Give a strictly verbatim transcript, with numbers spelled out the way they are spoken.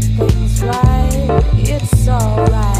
everything's right, it's alright.